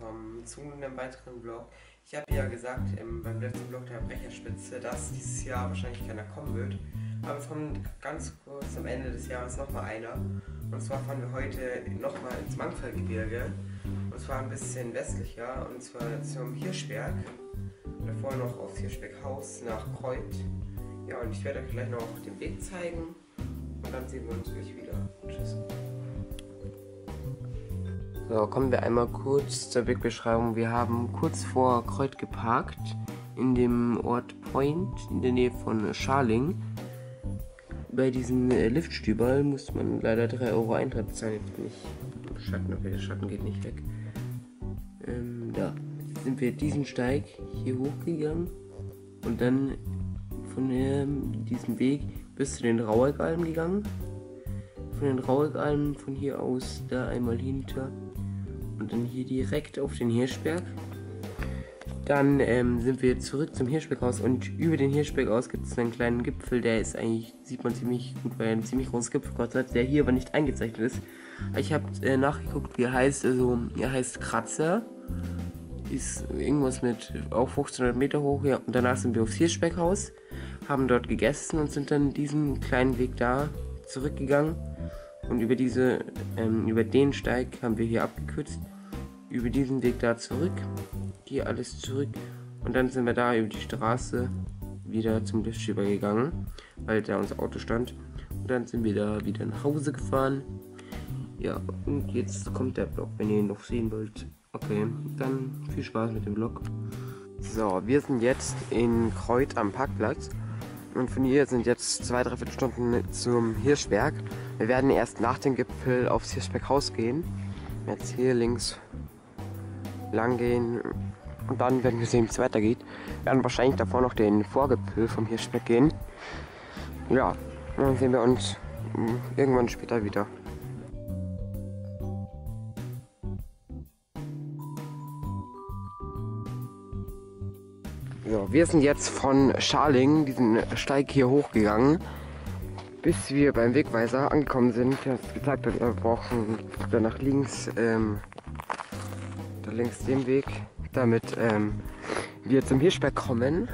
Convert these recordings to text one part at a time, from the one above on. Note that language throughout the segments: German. willkommen zu einem weiteren Vlog. Ich habe ja gesagt beim letzten Vlog der Brecherspitze, dass dieses Jahr wahrscheinlich keiner kommen wird. Aber es kommt ganz kurz am Ende des Jahres nochmal einer. Und zwar fahren wir heute nochmal ins Mangfallgebirge. Und zwar ein bisschen westlicher, und zwar zum Hirschberg. Davor noch aufs Hirschberghaus nach Kreuth. Ja, und ich werde euch gleich noch den Weg zeigen. Und dann sehen wir uns gleich wieder. Tschüss. So, kommen wir einmal kurz zur Wegbeschreibung. Wir haben kurz vor Kreuth geparkt, in dem Ort Point, in der Nähe von Scharling. Bei diesen Liftstüberl muss man leider 3 Euro Eintritt bezahlen. Jetzt bin ich im Schatten, okay, der Schatten geht nicht weg. Da sind wir diesen Steig hier hochgegangen und dann von diesem Weg bis zu den Raueckalmen gegangen. Von den Raueckalmen von hier aus da einmal hinter. Und dann hier direkt auf den Hirschberg. Dann sind wir zurück zum Hirschberghaus, und über den Hirschberghaus gibt es einen kleinen Gipfel, der ist eigentlich, sieht man ziemlich gut, weil ein ziemlich großes Gipfelkreuz hat, der hier aber nicht eingezeichnet ist. Ich habe nachgeguckt, wie er heißt, also er heißt Kratzer, ist irgendwas mit auch 1500 Meter hoch, ja, und danach sind wir aufs Hirschberghaus, haben dort gegessen und sind dann diesen kleinen Weg da zurückgegangen, und über diese, über den Steig haben wir hier abgekürzt, über diesen Weg da zurück, hier alles zurück, und dann sind wir da über die Straße wieder zum Liftschieber gegangen, weil da unser Auto stand, und dann sind wir da wieder nach Hause gefahren. Ja, und jetzt kommt der Vlog, wenn ihr ihn noch sehen wollt. Okay, dann viel Spaß mit dem Vlog. So, wir sind jetzt in Kreuth am Parkplatz, und von hier sind jetzt 2-3 Stunden zum Hirschberg. Wir werden erst nach dem Gipfel aufs Hirschberghaus gehen, jetzt hier links lang gehen, und dann werden wir sehen, wie es weitergeht. Wir werden wahrscheinlich davor noch den Vorgipfel vom Hirschberg gehen. Ja, dann sehen wir uns irgendwann später wieder. So, wir sind jetzt von Scharling diesen Steig hier hochgegangen, bis wir beim Wegweiser angekommen sind. Der hat gesagt, wir brauchen dann nach links, längs dem Weg, damit wir zum Hirschberg kommen.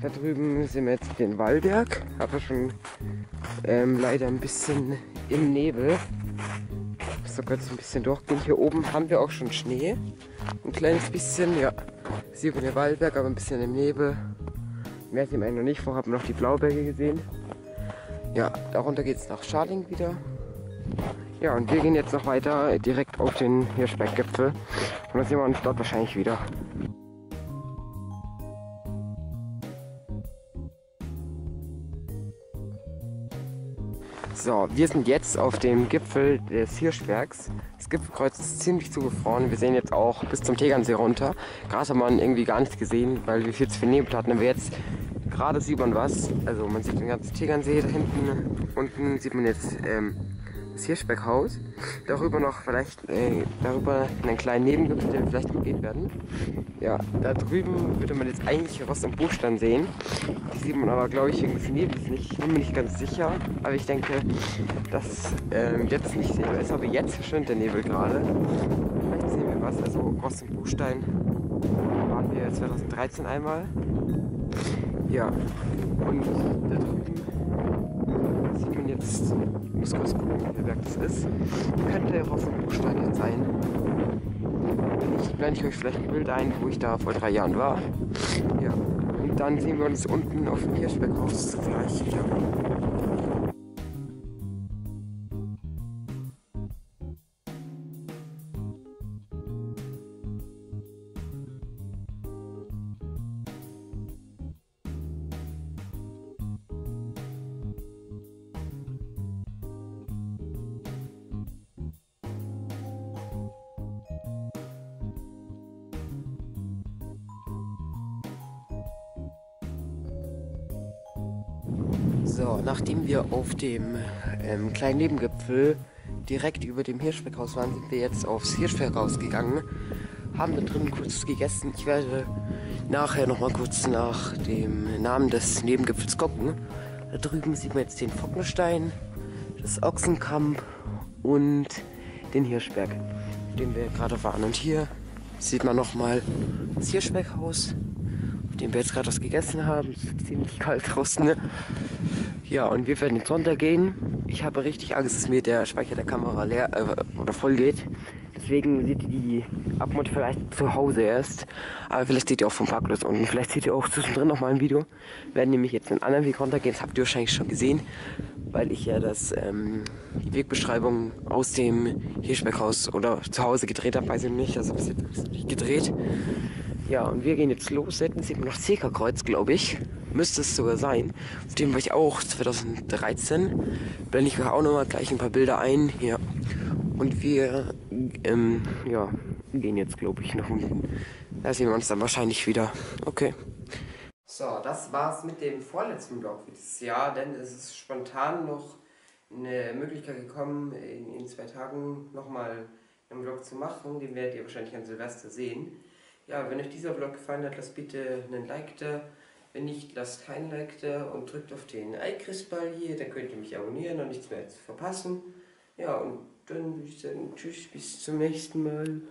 Da drüben sehen wir jetzt den Wallberg, aber schon leider ein bisschen im Nebel. So kurz ein bisschen durchgehen. Hier oben haben wir auch schon Schnee. Ein kleines bisschen, ja. Sieht man den Wallberg, aber ein bisschen im Nebel. Mehr sehen wir noch nicht. Vorher haben wir noch die Blauberge gesehen. Ja, darunter geht es nach Schading wieder. Ja, und wir gehen jetzt noch weiter direkt auf den Hirschberggipfel, und dann sehen wir uns dort wahrscheinlich wieder. So, wir sind jetzt auf dem Gipfel des Hirschbergs. Das Gipfelkreuz ist ziemlich zugefroren. Wir sehen jetzt auch bis zum Tegernsee runter. Gerade haben wir irgendwie gar nichts gesehen, weil wir viel zu viel Nebel hatten. Aber jetzt gerade sieht man was. Also man sieht den ganzen Tegernsee da hinten. Unten sieht man jetzt das Hirschberghaus, darüber noch vielleicht darüber einen kleinen Nebengipfel, den wir vielleicht mitgehen werden. Ja, da drüben würde man jetzt eigentlich Roß und Buchstein sehen. Die sieht man aber, glaube ich, irgendwie neblig nicht. Ich bin mir nicht ganz sicher, aber ich denke, dass jetzt nicht sehbar ist, aber jetzt verschwindet der Nebel gerade. Vielleicht sehen wir was, also Roß und Buchstein waren wir 2013 einmal. Ja, und da drüben sieht man jetzt, ich muss kurz gucken, wie der Berg das ist. Könnte Roß und Buchstein jetzt sein. Wenn blende ich euch vielleicht ein Bild ein, wo ich da vor 3 Jahren war. Ja. Und dann sehen wir uns unten auf dem Hirschberghaus gleich wieder. So, nachdem wir auf dem kleinen Nebengipfel direkt über dem Hirschberghaus waren, sind wir jetzt aufs Hirschberghaus gegangen, haben da drin kurz gegessen. Ich werde nachher nochmal kurz nach dem Namen des Nebengipfels gucken. Da drüben sieht man jetzt den Fockenstein, das Ochsenkamp und den Hirschberg, den wir gerade waren. Und hier sieht man nochmal das Hirschberghaus, auf dem wir jetzt gerade was gegessen haben. Es ist ziemlich kalt draußen, ne? Ja, und wir werden jetzt runtergehen. Ich habe richtig Angst, dass mir der Speicher der Kamera leer oder voll geht. Deswegen seht ihr die Abmod vielleicht zu Hause erst. Aber vielleicht seht ihr auch vom Parkplatz unten. Vielleicht seht ihr auch zwischendrin nochmal ein Video. Wir werden nämlich jetzt einen anderen Weg runtergehen. Das habt ihr wahrscheinlich schon gesehen, weil ich ja die Wegbeschreibung aus dem Hirschberghaus oder zu Hause gedreht habe. Weiß ich nicht, also bis jetzt nicht gedreht. Ja, und wir gehen jetzt los. Selten sieht man noch Kreuth, glaube ich. Müsste es sogar sein. Auf dem war ich auch 2013. Blende ich auch nochmal gleich ein paar Bilder ein. Ja. Und wir gehen jetzt, glaube ich, nach unten. Da sehen wir uns dann wahrscheinlich wieder. Okay. So, das war's mit dem vorletzten Vlog für dieses Jahr, denn es ist spontan noch eine Möglichkeit gekommen, in 2 Tagen nochmal einen Vlog zu machen. Den werdet ihr wahrscheinlich an Silvester sehen. Ja, wenn euch dieser Vlog gefallen hat, lasst bitte einen Like da. Wenn nicht, lasst keinen Like da und drückt auf den Ei-Kristall hier. Da könnt ihr mich abonnieren und nichts mehr verpassen. Ja, und dann würde ich sagen, tschüss, bis zum nächsten Mal.